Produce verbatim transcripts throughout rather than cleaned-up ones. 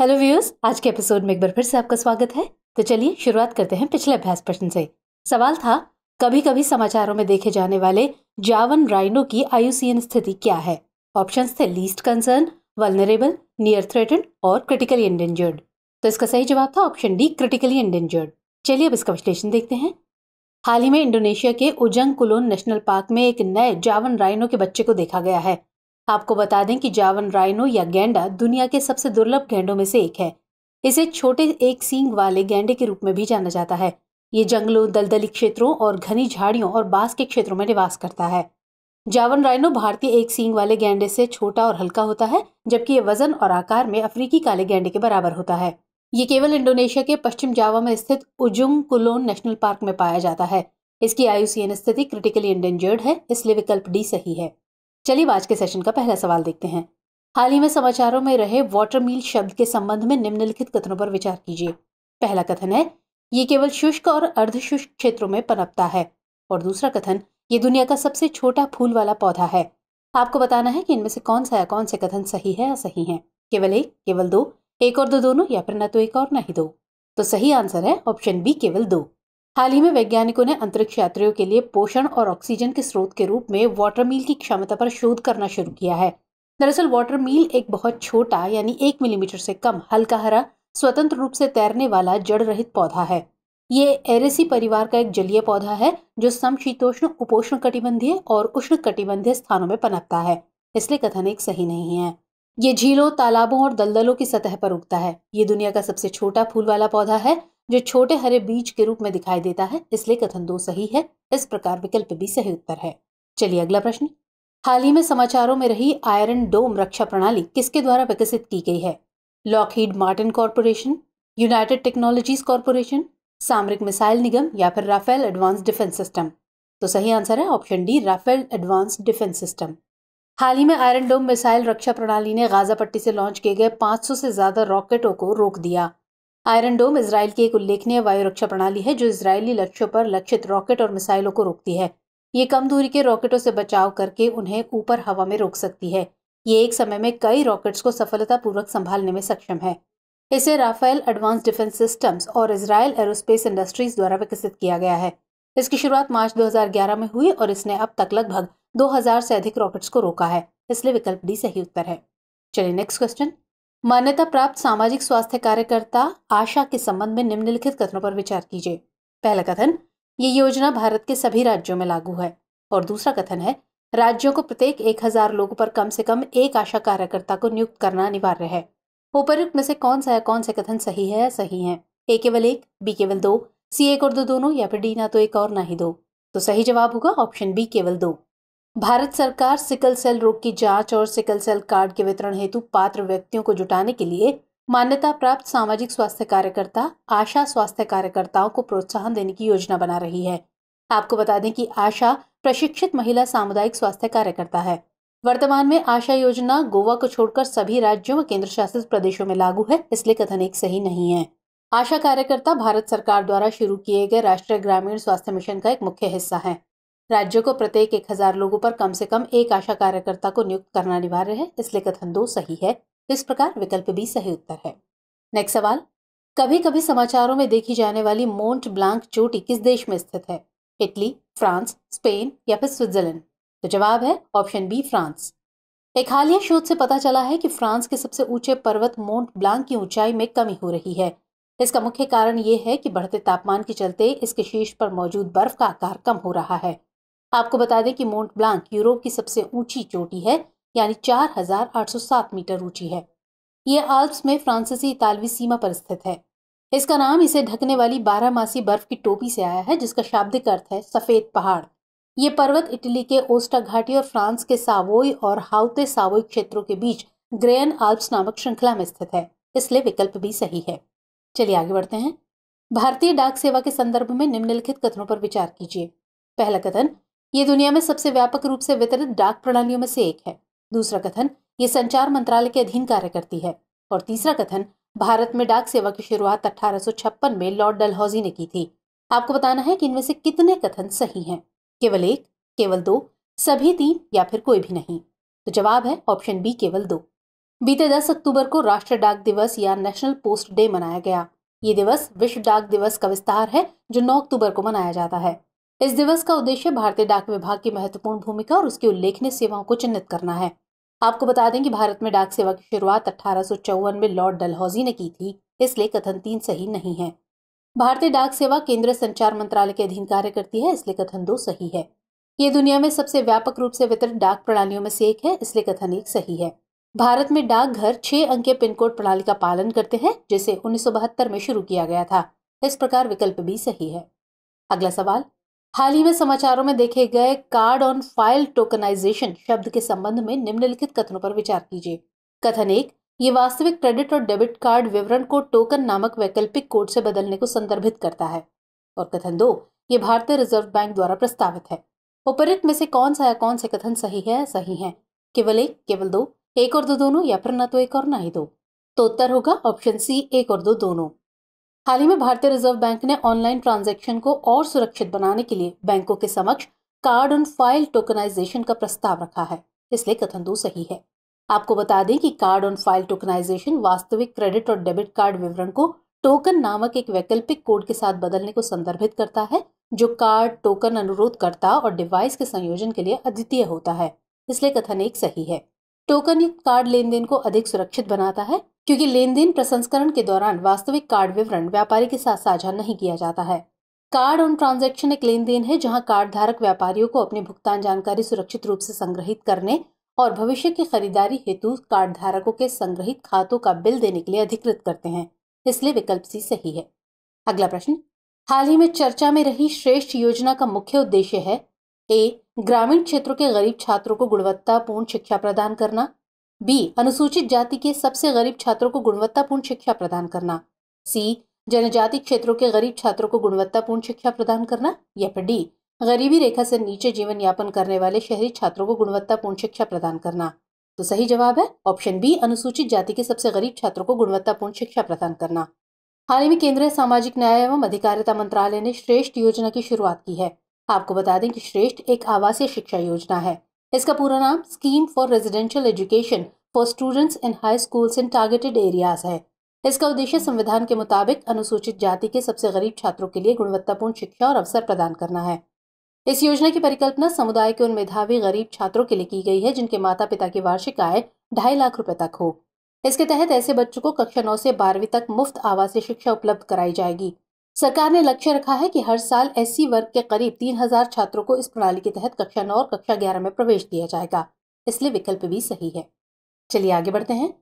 Hello viewers, आज के episode में एक बार फिर से आपका स्वागत है। तो चलिए शुरुआत करते हैं पिछले अभ्यास प्रश्न से। सवाल था, कभी कभी समाचारों में देखे जाने वाले जावन राइनो की आईयूसीएन स्थिति क्या है। ऑप्शंस थे least concern, vulnerable, near threatened और क्रिटिकली एंडेंजर्ड। तो इसका सही जवाब था ऑप्शन डी, क्रिटिकली एंडेंजर्ड। चलिए अब इसका विश्लेषण देखते हैं। हाल ही में इंडोनेशिया के उजंग कुलोन नेशनल पार्क में एक नए जावन राइनो के बच्चे को देखा गया है। आपको बता दें कि जावन राइनो या गैंडा दुनिया के सबसे दुर्लभ गैंडों में से एक है। इसे छोटे एक सींग वाले गैंडे के रूप में भी जाना जाता है। ये जंगलों, दलदली क्षेत्रों और घनी झाड़ियों और बांस के क्षेत्रों में निवास करता है। जावन राइनो भारतीय एक सींग वाले गैंडे से छोटा और हल्का होता है, जबकि ये वजन और आकार में अफ्रीकी काले गैंडे के बराबर होता है। ये केवल इंडोनेशिया के पश्चिम जावा में स्थित उजुंग कुलोन नेशनल पार्क में पाया जाता है। इसकी आईयूसीएन स्थिति क्रिटिकली एंडेंजर्ड है, इसलिए विकल्प डी सही है। चलिए आज के सेशन का पहला सवाल देखते हैं। हाल ही में समाचारों में रहे वाटरमील शब्द के संबंध में निम्नलिखित कथनों पर विचार कीजिए। पहला कथन है, ये केवल शुष्क और अर्धशुष्क क्षेत्रों में पनपता है। और दूसरा कथन, ये दुनिया का सबसे छोटा फूल वाला पौधा है। आपको बताना है कि इनमें से कौन सा या कौन से कथन सही है या सही है। केवल एक, केवल दो, एक और दो दोनों, या फिर न तो एक और न ही दो। तो सही आंसर है ऑप्शन बी, केवल दो। हाल ही में वैज्ञानिकों ने अंतरिक्ष यात्रियों के लिए पोषण और ऑक्सीजन के स्रोत के रूप में वाटरमील की क्षमता पर शोध करना शुरू किया है। दरअसल वाटरमील एक बहुत छोटा यानी एक मिलीमीटर से कम हल्का हरा स्वतंत्र रूप से तैरने वाला जड़ रहित पौधा है। ये एरेसी परिवार का एक जलीय पौधा है जो समशीतोष्ण, उपोष्ण कटिबंधीय और उष्ण कटिबंधीय स्थानों में पनपता है, इसलिए कथन एक सही नहीं है। ये झीलों, तालाबों और दलदलों की सतह पर उगता है। ये दुनिया का सबसे छोटा फूल वाला पौधा है जो छोटे हरे बीज के रूप में दिखाई देता है, इसलिए कथन दो सही है। इस प्रकार विकल्प भी सही उत्तर है। चलिए अगला प्रश्न। हाल ही में समाचारों में रही आयरन डोम रक्षा प्रणाली किसके द्वारा विकसित की गई है। Lockheed Martin Corporation, United Technologies Corporation, सामरिक मिसाइल निगम या फिर राफेल एडवांस डिफेंस सिस्टम। तो सही आंसर है option D, Rafael advance defence system. हाल ही में आयरन डोम मिसाइल रक्षा प्रणाली ने गाजा पट्टी से लॉन्च किए गए पाँच सौ से ज्यादा रॉकेटों को रोक दिया। आयरन डोम इसराइल की एक उल्लेखनीय वायु रक्षा प्रणाली है जो इसराइली लक्ष्यों पर लक्षित रॉकेट और मिसाइलों को रोकती है। ये कम दूरी के रॉकेटों से बचाव करके उन्हें ऊपर हवा में रोक सकती है। ये एक समय में कई रॉकेट्स को सफलतापूर्वक संभालने में सक्षम है। इसे राफेल एडवांस डिफेंस सिस्टम्स और इसराइल एरोस्पेस इंडस्ट्रीज द्वारा विकसित किया गया है। इसकी शुरुआत मार्च दो हज़ार ग्यारह में हुई और इसने अब तक लगभग दो हज़ार से अधिक रॉकेट्स को रोका है, इसलिए विकल्प डी सही उत्तर है। चलिए नेक्स्ट क्वेश्चन। मान्यता प्राप्त सामाजिक स्वास्थ्य कार्यकर्ता आशा के संबंध में निम्नलिखित कथनों पर विचार कीजिए। पहला कथन, ये योजना भारत के सभी राज्यों में लागू है। और दूसरा कथन है, राज्यों को प्रत्येक एक हजार लोगों पर कम से कम एक आशा कार्यकर्ता को नियुक्त करना अनिवार्य है। उपर्युक्त में से कौन सा या कौन सा कथन सही है या सही है। ए केवल एक, बी केवल दो, सी एक और दो दोनों, या फिर डी ना तो एक और ना ही दो। तो सही जवाब होगा ऑप्शन बी, केवल दो। भारत सरकार सिकल सेल रोग की जांच और सिकल सेल कार्ड के वितरण हेतु पात्र व्यक्तियों को जुटाने के लिए मान्यता प्राप्त सामाजिक स्वास्थ्य कार्यकर्ता आशा स्वास्थ्य कार्यकर्ताओं को प्रोत्साहन देने की योजना बना रही है। आपको बता दें कि आशा प्रशिक्षित महिला सामुदायिक स्वास्थ्य कार्यकर्ता है। वर्तमान में आशा योजना गोवा को छोड़कर सभी राज्यों व केंद्र शासित प्रदेशों में लागू है, इसलिए कथन एक सही नहीं है। आशा कार्यकर्ता भारत सरकार द्वारा शुरू किए गए राष्ट्रीय ग्रामीण स्वास्थ्य मिशन का एक मुख्य हिस्सा है। राज्यों को प्रत्येक एक हजार लोगों पर कम से कम एक आशा कार्यकर्ता को नियुक्त करना अनिवार्य है, इसलिए कथन दो सही है। इस प्रकार विकल्प बी सही उत्तर है। नेक्स्ट सवाल। कभी कभी समाचारों में देखी जाने वाली मोंट ब्लांक चोटी किस देश में स्थित है। इटली, फ्रांस, स्पेन या फिर स्विट्जरलैंड। तो जवाब है ऑप्शन बी, फ्रांस। एक हालिया शोध से पता चला है कि फ्रांस के सबसे ऊंचे पर्वत मोंट ब्लांक की ऊंचाई में कमी हो रही है। इसका मुख्य कारण ये है कि बढ़ते तापमान के चलते इसके शीर्ष पर मौजूद बर्फ का आकार कम हो रहा है। आपको बता दें कि मोंट ब्लांक यूरोप की सबसे ऊंची चोटी है, यानी चार हज़ार आठ सौ सात मीटर ऊंची है। यह आल्प्स में फ्रांसीसी इतालवी सीमा पर स्थित है। इसका नाम इसे ढकने वाली बारहमासी बर्फ की टोपी से आया है, जिसका शाब्दिक अर्थ है सफेद पहाड़। ये पर्वत इटली के ओस्टा घाटी और फ्रांस के सावोई और हाउते सावोई क्षेत्रों के बीच ग्रैन आल्प्स नामक श्रृंखला में स्थित है, इसलिए विकल्प भी सही है। चलिए आगे बढ़ते हैं। भारतीय डाक सेवा के संदर्भ में निम्नलिखित कथनों पर विचार कीजिए। पहला कथन, ये दुनिया में सबसे व्यापक रूप से वितरित डाक प्रणालियों में से एक है। दूसरा कथन, ये संचार मंत्रालय के अधीन कार्य करती है। और तीसरा कथन, भारत में डाक सेवा की शुरुआत अठारह सौ छप्पन में लॉर्ड डलहौजी ने की थी। आपको बताना है कि इनमें से कितने कथन सही हैं। केवल एक, केवल दो, सभी तीन या फिर कोई भी नहीं। तो जवाब है ऑप्शन बी, केवल दो। बीते दस अक्टूबर को राष्ट्रीय डाक दिवस या नेशनल पोस्ट डे मनाया गया। ये दिवस विश्व डाक दिवस का विस्तार है जो नौ अक्टूबर को मनाया जाता है। इस दिवस का उद्देश्य भारतीय डाक विभाग की महत्वपूर्ण भूमिका और उसकी उल्लेखनीय सेवाओं को चिन्हित करना है। आपको बता दें कि भारत में डाक सेवा की शुरुआत अठारह सौ चौवन में लॉर्ड डलहौजी ने की थी, इसलिए कथन तीन सही नहीं है। भारतीय डाक सेवा केंद्रीय संचार मंत्रालय के अधीन कार्य करती है, इसलिए कथन दो सही है। ये दुनिया में सबसे व्यापक रूप से वितरित डाक प्रणालियों में से एक है, इसलिए कथन एक सही है। भारत में डाकघर छह अंकीय पिन कोड प्रणाली का पालन करते हैं, जिसे उन्नीस सौ बहत्तर में शुरू किया गया था। इस प्रकार विकल्प भी सही है। अगला सवाल, हाल ही में समाचारों में देखे गए कार्ड ऑन फाइल टोकनाइजेशन शब्द के संबंध में निम्नलिखित कथनों पर विचार कीजिए। कथन एक, ये वास्तविक क्रेडिट और डेबिट कार्ड विवरण को टोकन नामक वैकल्पिक कोड से बदलने को संदर्भित करता है। और कथन दो, ये भारतीय रिजर्व बैंक द्वारा प्रस्तावित है। उपरोक्त में से कौन सा या कौन से कथन सही है? सही है केवल एक, केवल दो, एक और दो दोनों, या फिर न तो एक और ना ही दो। तो उत्तर होगा ऑप्शन सी, एक और दो दोनों। हाल ही में भारतीय रिजर्व बैंक ने ऑनलाइन ट्रांजैक्शन को और सुरक्षित बनाने के लिए बैंकों के समक्ष कार्ड ऑन फाइल टोकनाइजेशन का प्रस्ताव रखा है, इसलिए कथन दो सही है। आपको बता दें कि कार्ड ऑन फाइल टोकनाइजेशन वास्तविक क्रेडिट और डेबिट कार्ड विवरण को टोकन नामक एक वैकल्पिक कोड के साथ बदलने को संदर्भित करता है, जो कार्ड, टोकन, अनुरोधकर्ता और डिवाइस के संयोजन के लिए अद्वितीय होता है, इसलिए कथन एक सही है। टोकन युक्त कार्ड लेन देन को अधिक सुरक्षित बनाता है, क्योंकि लेन देन प्रसंस्करण के दौरान वास्तविक कार्ड विवरण व्यापारी के साथ साझा नहीं किया जाता है। कार्ड ऑन ट्रांजैक्शन एक लेन देन है जहां कार्ड धारक व्यापारियों को अपनी भुगतान जानकारी सुरक्षित रूप से संग्रहित करने और भविष्य की खरीदारी हेतु कार्ड धारकों के संग्रहित खातों का बिल देने के लिए अधिकृत करते हैं, इसलिए विकल्प सी सही है। अगला प्रश्न, हाल ही में चर्चा में रही श्रेष्ठ योजना का मुख्य उद्देश्य है ए. ग्रामीण क्षेत्रों के गरीब छात्रों को गुणवत्तापूर्ण शिक्षा प्रदान करना, बी. अनुसूचित जाति के सबसे गरीब छात्रों को गुणवत्तापूर्ण शिक्षा प्रदान करना, सी. जनजाति क्षेत्रों के गरीब छात्रों को गुणवत्तापूर्ण शिक्षा प्रदान करना, या फिर डी. गरीबी रेखा से नीचे जीवन यापन करने वाले शहरी छात्रों को गुणवत्तापूर्ण शिक्षा प्रदान करना। तो सही जवाब है ऑप्शन बी, अनुसूचित जाति के सबसे गरीब छात्रों को गुणवत्तापूर्ण शिक्षा प्रदान करना। हाल ही में केंद्रीय सामाजिक न्याय एवं अधिकारिता मंत्रालय ने श्रेष्ठ योजना की शुरुआत की है। आपको बता दें कि श्रेष्ठ एक आवासीय शिक्षा योजना है। इसका पूरा नाम scheme for residential education for students in high schools in targeted areas है। इसका उद्देश्य संविधान के मुताबिक अनुसूचित जाति के सबसे गरीब छात्रों के लिए गुणवत्तापूर्ण शिक्षा और अवसर प्रदान करना है। इस योजना की परिकल्पना समुदाय के उन मेधावी गरीब छात्रों के लिए की गई है जिनके माता पिता की वार्षिक आय ढाई लाख रुपए तक हो। इसके तहत ऐसे बच्चों को कक्षा नौ से बारहवीं तक मुफ्त आवासीय शिक्षा उपलब्ध कराई जाएगी। सरकार ने लक्ष्य रखा है कि हर साल एससी वर्ग के करीब तीन हजार छात्रों को इस प्रणाली के तहत कक्षा नौ और कक्षा ग्यारह में प्रवेश दिया जाएगा, इसलिए विकल्प भी सही है। चलिए आगे बढ़ते हैं।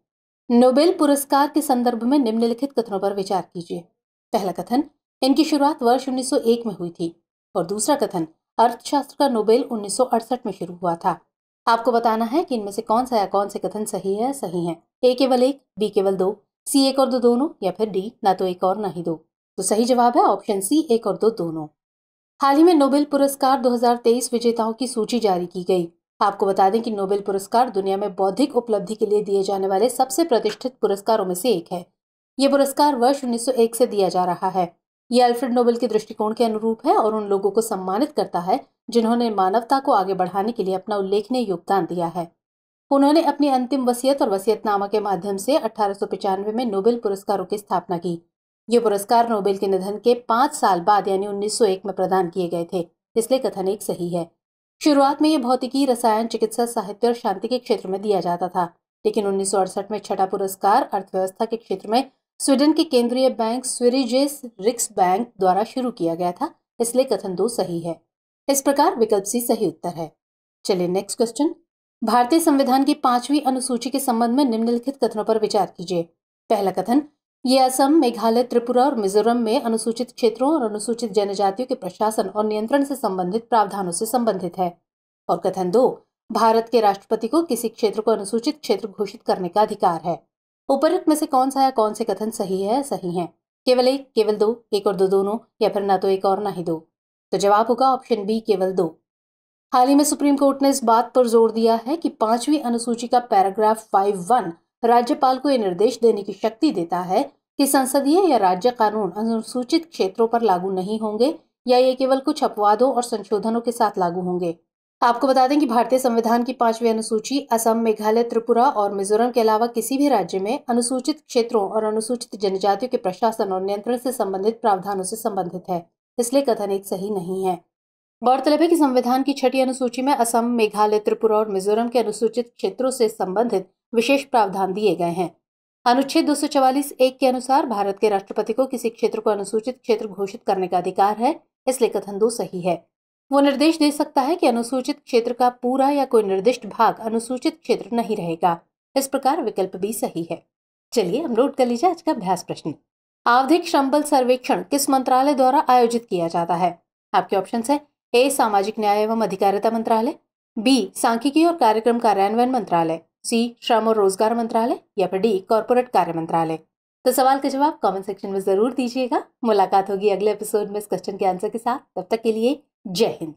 नोबेल पुरस्कार के संदर्भ में निम्नलिखित कथनों पर विचार कीजिए। पहला कथन, इनकी शुरुआत वर्ष उन्नीस सौ एक में हुई थी। और दूसरा कथन, अर्थशास्त्र का नोबेल उन्नीस सौ अड़सठ में शुरू हुआ था। आपको बताना है कि इनमें से कौन सा या कौन से कथन सही है? सही है ए केवल एक, बी केवल दो, सी एक और दो दोनों, या फिर डी ना तो एक और ना ही दो। तो सही जवाब है ऑप्शन सी, एक और दो दोनों। हाल ही में नोबेल पुरस्कार दो हजार तेईस विजेताओं की सूची जारी की गई। आपको बता दें कि नोबेल पुरस्कार दुनिया में बौद्धिक उपलब्धि के लिए दिए जाने वाले सबसे प्रतिष्ठित पुरस्कारों में से एक है। ये पुरस्कार वर्ष उन्नीस सौ एक से दिया जा रहा है। ये अल्फ्रेड नोबेल के दृष्टिकोण के अनुरूप है और उन लोगों को सम्मानित करता है जिन्होंने मानवता को आगे बढ़ाने के लिए अपना उल्लेखनीय योगदान दिया है। उन्होंने अपनी अंतिम वसीयत और वसीयतनामा के माध्यम से अठारह सौ पिचानवे में नोबेल पुरस्कारों की स्थापना की। ये पुरस्कार नोबेल के निधन के पाँच साल बाद यानी उन्नीस सौ एक में प्रदान किए गए थे, इसलिए कथन एक सही है। शुरुआत में यह भौतिकी, रसायन, चिकित्सा, साहित्य और शांति के क्षेत्र में दिया जाता था, लेकिन उन्नीस सौ अड़सठ में छठा पुरस्कार अर्थव्यवस्था के क्षेत्र में स्वीडन के केंद्रीय बैंक स्वेरिजेस रिक्स बैंक द्वारा शुरू किया गया था, इसलिए कथन दो सही है। इस प्रकार विकल्प सी सही उत्तर है। चलिए नेक्स्ट क्वेश्चन, भारतीय संविधान की पांचवी अनुसूची के संबंध में निम्नलिखित कथनों पर विचार कीजिए। पहला कथन, ये असम, मेघालय, त्रिपुरा और मिजोरम में अनुसूचित क्षेत्रों और अनुसूचित जनजातियों के प्रशासन और नियंत्रण से संबंधित प्रावधानों से संबंधित है। और कथन दो, भारत के राष्ट्रपति को किसी क्षेत्र को अनुसूचित क्षेत्र घोषित करने का अधिकार है। उपरोक्त में से कौन सा या कौन से कथन सही है? सही है केवल एक, केवल दो, एक और दो दोनों, या फिर ना तो एक और ना ही दो। तो जवाब होगा ऑप्शन बी, केवल दो। हाल ही में सुप्रीम कोर्ट ने इस बात पर जोर दिया है कि पांचवी अनुसूची का पैराग्राफ फाइव वन राज्यपाल को यह निर्देश देने की शक्ति देता है कि संसदीय या राज्य कानून अनुसूचित क्षेत्रों पर लागू नहीं होंगे या ये केवल कुछ अपवादों और संशोधनों के साथ लागू होंगे। आपको बता दें कि भारतीय संविधान की पांचवी अनुसूची असम, मेघालय, त्रिपुरा और मिजोरम के अलावा किसी भी राज्य में अनुसूचित क्षेत्रों और अनुसूचित जनजातियों के प्रशासन और नियंत्रण से संबंधित प्रावधानों से संबंधित है, इसलिए कथन एक सही नहीं है। गौरतलब है कि संविधान की छठी अनुसूची में असम, मेघालय, त्रिपुरा और मिजोरम के अनुसूचित क्षेत्रों से संबंधित विशेष प्रावधान दिए गए हैं। अनुच्छेद दो सौ चवालीस एक के अनुसार भारत के राष्ट्रपति को किसी क्षेत्र को अनुसूचित क्षेत्र घोषित करने का अधिकार है, इसलिए कथन दो सही है। वो निर्देश दे सकता है कि अनुसूचित क्षेत्र का पूरा या कोई निर्दिष्ट भाग अनुसूचित क्षेत्र नहीं रहेगा। इस प्रकार विकल्प भी सही है। चलिए हम नोट कर लीजिए आज का अभ्यास प्रश्न। आवधिक श्रम बल सर्वेक्षण किस मंत्रालय द्वारा आयोजित किया जाता है? आपके ऑप्शन है ए सामाजिक न्याय एवं अधिकारिता मंत्रालय, बी सांख्यिकी और कार्यक्रम कार्यान्वयन मंत्रालय, सी श्रम और रोजगार मंत्रालय या फिर डी कॉर्पोरेट कार्य मंत्रालय। तो सवाल का जवाब कमेंट सेक्शन में जरूर दीजिएगा। मुलाकात होगी अगले एपिसोड में इस क्वेश्चन के आंसर के साथ। तब तक के लिए जय हिंद।